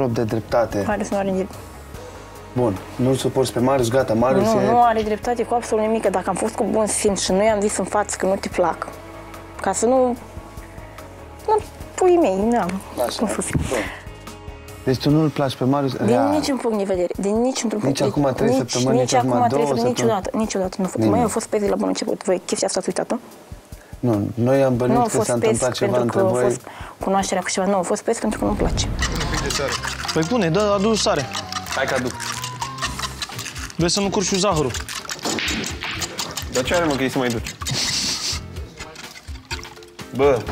trop de dreptate. Marius nu are nimic. Bun, nu-l suporți pe Marius, gata, Marius nu, e... nu are dreptate cu absolut nimic, că dacă am fost cu bun simț și nu i-am zis în față că nu te plac, ca să nu... nu pui mei, n-am cum să zic. Deci tu nu-l placi pe Marius? Din niciun punct de vedere, din niciun punct de vedere. Nici acum 3 săptămâni, nici acum 2 săptămâni? Niciodată, niciodată nu a făcut. Mai au fost pezi la bun început, voi chestia asta ați uitat-o? Nu, noi am bănuit că s-a întâmplat ceva între voi. Nu a fost cunoașterea cu ceva, nu a fost pezi pentru că nu-mi place. Păi bune, dă, adu sare. Hai că aduc. Vrei să nu curci cu zahărul. Dar ce are, mă, că ei să mai duci? Bă!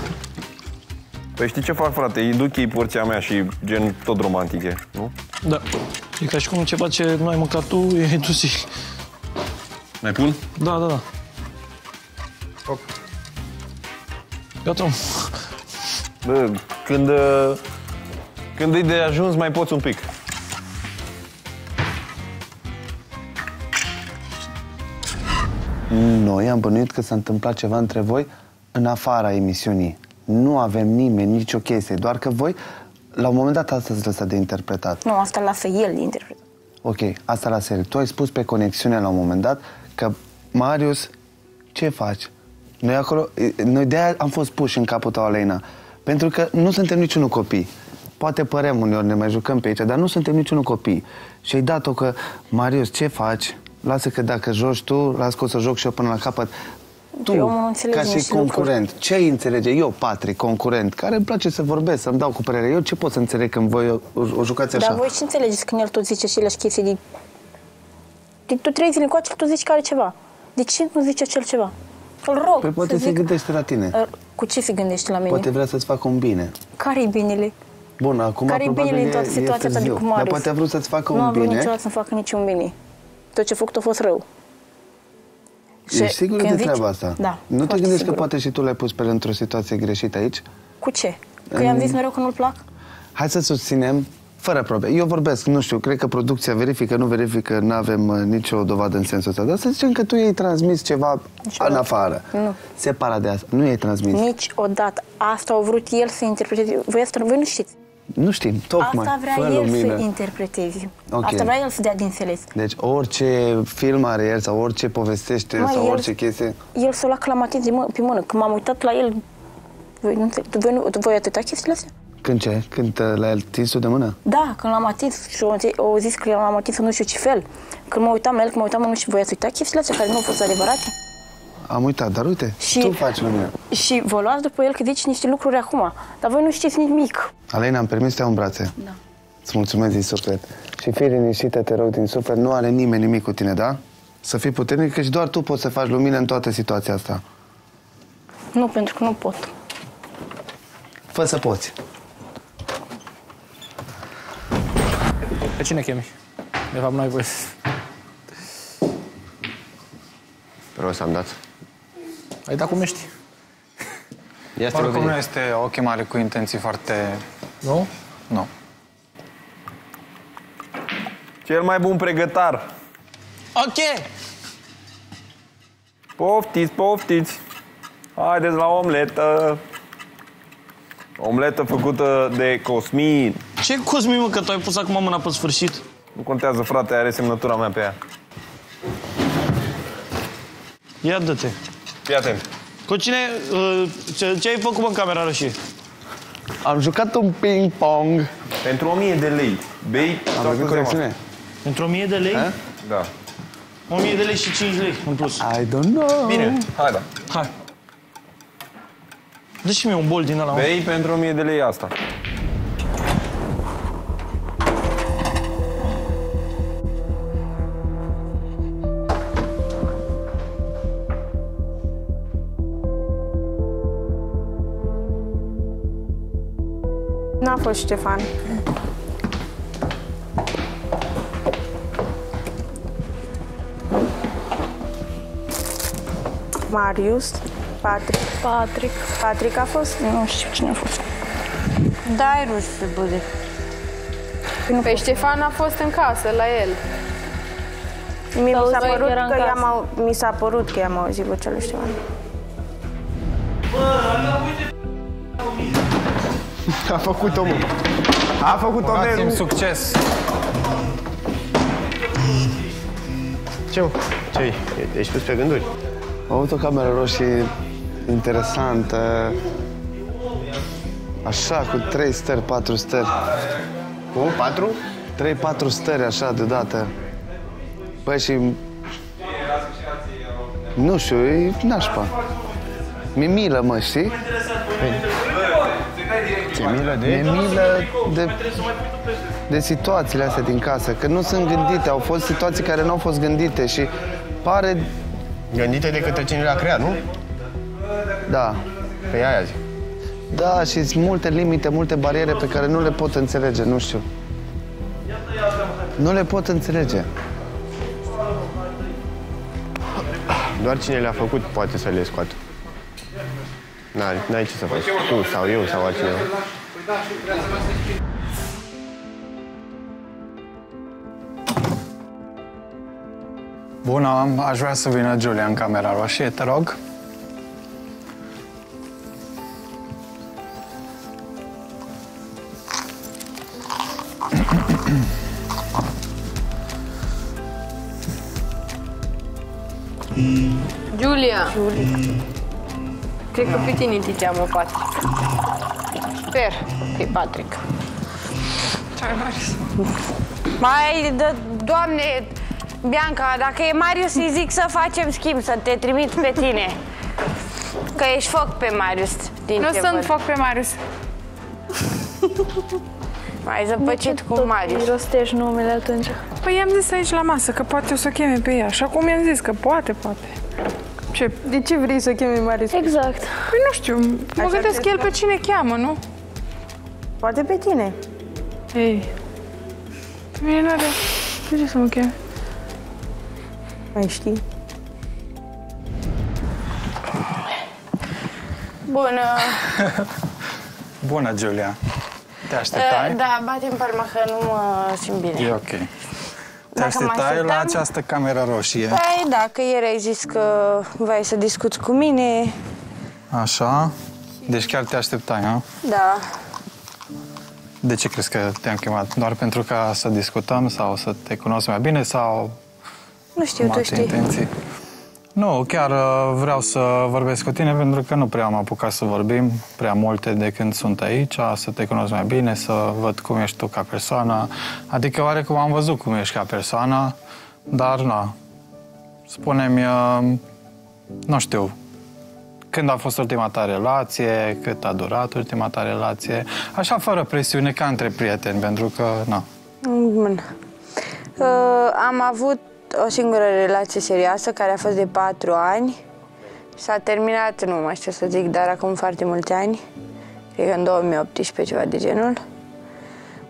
Păi știi ce fac, frate? Îi duc ei porția mea și gen tot romantice, nu? Da. E ca și cum ceva ce nu ai mâncat tu, e tu zici. Mai pun? Da, da, da. Hop. Gata. Bă, când e de ajuns, mai poți un pic. Noi am bănuit că s-a întâmplat ceva între voi în afara emisiunii. Nu avem nimeni, nicio chestie, doar că voi, la un moment dat, asta ați lăsat de interpretat. Nu, asta lasă el de interpretat. Ok, asta lasă el. Tu ai spus pe conexiune la un moment dat că, Marius, ce faci? Noi acolo, noi de-aia am fost puși în capul tău, Aleyna, pentru că nu suntem niciunul copii. Poate părem uneori, ne mai jucăm pe aici, dar nu suntem niciunul copii. Și ai dat-o că, Marius, ce faci? Lasă că dacă joci tu, lasă că o să joc și eu până la capăt. Tu, ca și concurent, ce înțelege? Eu, Patrick, concurent, care îmi place să vorbesc, să-mi dau cu părere. Eu ce pot să înțeleg când voi o jucați așa? Dar voi ce înțelegeți când el tot zice și ele chestii din... Tu 3 zile cu acel, tu zici că are ceva. De ce nu zice acel ceva? Îl rog. Păi poate se gândește la tine. Cu ce se gândește la mine? Poate vrea să-ți facă un bine. Care-i binele? Bun, acum probabil e târziu. Dar poate a vrut să-ți facă un bine. Nu a vrut niciodată să-mi facă niciun bine. Tot ce a făcut a fost rău. Ești sigură de treaba asta? Da. Nu te gândești că poate și tu l-ai pus pe el într-o situație greșită aici? Cu ce? Că i-am zis mereu că nu-l plac? Hai să susținem fără probe. Eu vorbesc, nu știu, cred că producția verifică, nu verifică, nu avem nicio dovadă în sensul ăsta. Dar să zicem că tu i-ai transmis ceva în afară. Nu. Separat de asta. Nu i-ai transmis. Niciodată. Asta au vrut el să interpreteze. Voi nu știți. Nu știm, tocmai. Asta vrea el să interpreteze. Okay. Asta vrea el să dea de înțeles. Deci orice film are el sau orice povestește sau orice chestie... El s-o lua clamatit pe mână. Când m-am uitat la el... Voi nu înțelegi? Voi atâta chestiile astea? Când ce? Când l-ai atins-o de mână? Da, când l-am atins și au zis că l-am atins nu știu ce fel. Când mă uitam la el, când mă uitam nu știu, voi ați uitat chestiile astea care nu au fost adevărate? Am uitat, dar uite, și tu faci lumea. Și vă luați după el că zici niște lucruri acum, dar voi nu știți nimic. Aleyna, am permis să te iau în brațe. Da. Îți mulțumesc din suflet. Și fii liniștită, te rog, din suflet, nu are nimeni nimic cu tine, da? Să fii puternic, că și doar tu poți să faci lumină în toată situația asta. Nu, pentru că nu pot. Fă să poți. Pe cine chemi? De fapt, nu ai voie să... Rău să-mi dați. Ai dat cum ești. Oricum nu este o chemare cu intenții foarte... Nu? Nu. Cel mai bun pregătar. Ok! Poftiți, poftiți! Haideți la omletă! Omletă făcută de Cosmin. Ce Cosmin, mă, că tu ai pus acum mâna pe sfârșit? Nu contează, frate, are semnătura mea pe ea. Ia dă-te. Iată. Cu cine... ce ai făcut în camera roșie? Am jucat un ping-pong. Pentru 1000 de lei. Bei... Am făcut conexiune. Pentru 1000 de lei? A? Da. 1000 de lei și 5 lei în plus. I don't know. Bine, hai da. Hai. Dă și mie un bol din ăla. Bei pentru 1000 de lei asta. N-a fost Ștefan. Marius, Patrick a fost? Nu știu cine a fost. Dai ruși pe buze. Păi Ștefan a fost în casă, la el. Mi s-a părut că i-am auzit vocea lui Ștefan. Bă, a făcut omul. A făcut tonelul. Succes. Ce-i? Ești pus pe gânduri? Am avut o cameră roșie interesantă. Așa, cu 3 stări, 4 stări. Cum? 4? 3-4 stări, așa, deodată. Băi, și... nu știu, e nașpa. Mi-e milă, mă, știi? Mi-e milă de... mi-e milă de situațiile astea din casă, că nu sunt gândite. Au fost situații care nu au fost gândite și pare... gândite de către cine le-a creat, nu? Da. Pe aia zic. Da, și sunt multe limite, multe bariere pe care nu le pot înțelege, nu știu. Nu le pot înțelege. Doar cine le-a făcut poate să le scoată. N-ai ce să faci, tu sau eu sau altcineva. Bună, aș vrea să vină Giulia în camera roșie, te rog. Giulia! Cred că pe tine te cheamă Patrick. Sper că e Patrick. Ce-ai Marius? Mai, doamne, Bianca, dacă e Marius, îi zic să facem schimb, să te trimit pe tine. Că ești foc pe Marius. Nu sunt foc pe Marius. Mai zăpăcit cu Marius. Mirostești numele atunci? Păi i-am zis aici la masă că poate o să o cheme pe ea. Așa cum i-am zis că poate. Ce? De ce vrei să o cheme Marius? Exact. Păi nu știu, mă gândesc el pe cine cheamă, nu? Poate pe tine. Ei. Pe mine n-are. De ce să mă cheme? Mai știi. Bună! Bună, Giulia! Te așteptai? Da, bate-mi palma că nu mă simt bine. E ok. Te așteptai la această cameră roșie? Păi da, că ieri ai zis că vrei să discuți cu mine. Așa? Deci chiar te așteptai, nu? Da. De ce crezi că te-am chemat? Doar pentru ca să discutăm sau să te cunosc mai bine sau... nu știu, tu știi. Intenții? Nu, chiar vreau să vorbesc cu tine pentru că nu prea am apucat să vorbim prea multe de când sunt aici, să te cunosc mai bine, să văd cum ești tu ca persoană. Adică oarecum am văzut cum ești ca persoană, dar na. Spune-mi, nu știu, când a fost ultima ta relație, cât a durat ultima ta relație, așa fără presiune ca între prieteni, pentru că na. Bun. Am avut o singură relație serioasă, care a fost de 4 ani. S-a terminat, nu mai știu să zic, dar acum foarte mulți ani. Cred că în 2018, ceva de genul.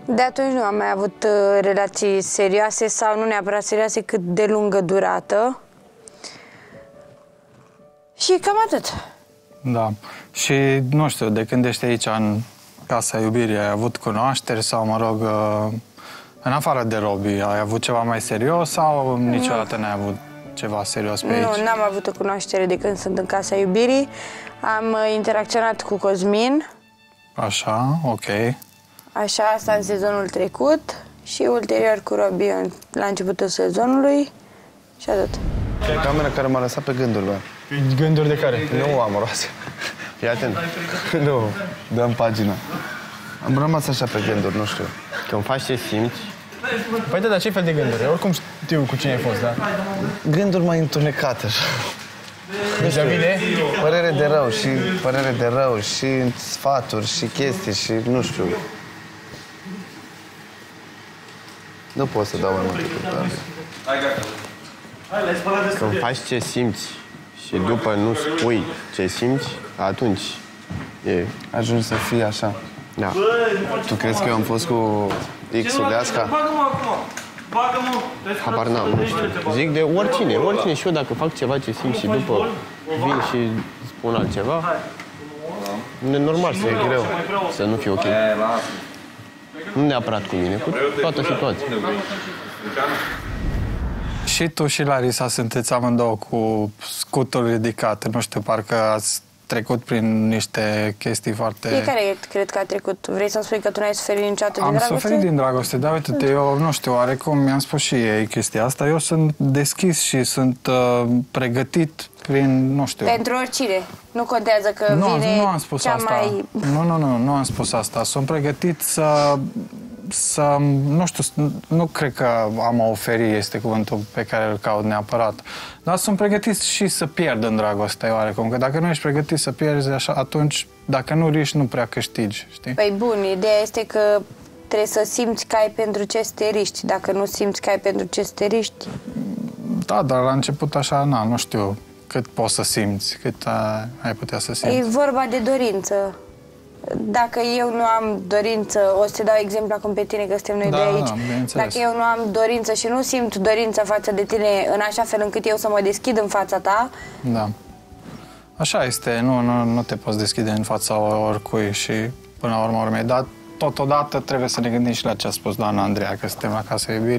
De atunci nu am mai avut relații serioase sau nu neapărat serioase, cât de lungă durată. Și cam atât. Da. Și, nu știu, de când ești aici, în Casa Iubirii, ai avut cunoașteri sau, mă rog... în afară de Robi, ai avut ceva mai serios sau niciodată n-ai avut ceva serios pe aici? Nu, n-am avut o cunoaștere de când sunt în Casa Iubirii. Am interacționat cu Cosmin. Așa, ok. Așa, asta în sezonul trecut și ulterior cu Robi la începutul sezonului și atât. E camera care m-a lăsat pe gânduri, bă. Gânduri de care? Nu am roase. Fii atent. Nu, dăm pagina. Am rămas așa pe gânduri, nu știu. Când faci ce simți... Păi da, dar ce fel de gânduri? Oricum știu cu cine ai fost, da? Gânduri mai întunecate, așa. Deja bine? Părere de rău și sfaturi și chestii și nu știu. Nu pot să dau mai multe lucruri. Când faci ce simți și după nu spui ce simți, atunci e... ajungi să fii așa. Da. Tu crezi că eu am fost cu X-ul de asta? Habar n-am, nu știu. Zic de oricine, și eu dacă fac ceva ce simt și după vin și spun altceva, e normal să e greu, să nu fie ok. Nu neapărat cu mine, cu toată situația. Și tu și Larisa sunteți amândouă cu scutul ridicat, nu știu, parcă ați trecut prin niște chestii foarte... Fiecare cred că a trecut. Vrei să-mi spui că tu n-ai suferit niciodată din dragoste? Am suferit din dragoste, dar uite-te, eu nu știu, oarecum mi-am spus și ei chestia asta. Eu sunt deschis și sunt pregătit prin, nu știu... Pentru oricine. Nu contează că vine nu am spus cea asta. Mai... Nu am spus asta. Sunt pregătit să nu știu, nu cred că am a oferi este cuvântul pe care îl caut neapărat, dar sunt pregătit și să pierd în dragoste oarecum, că dacă nu ești pregătit să pierzi așa, atunci dacă nu riști, nu prea câștigi, știi? Păi bun, ideea este că trebuie să simți că ai pentru ce să te riști, dacă nu simți că ai pentru ce să te riști. Da, dar la început așa, na, nu știu cât poți să simți, cât ai putea să simți. E vorba de dorință. Dacă eu nu am dorință, o să te dau exemplu acum pe tine, că suntem noi de aici. Dacă eu nu am dorință și nu simt dorința față de tine în așa fel încât eu să mă deschid în fața ta... Da. Așa este, nu te poți deschide în fața oricui și până la urmă. Dar totodată trebuie să ne gândim și la ce a spus doamna Andreea, că suntem la Casa Iubirii.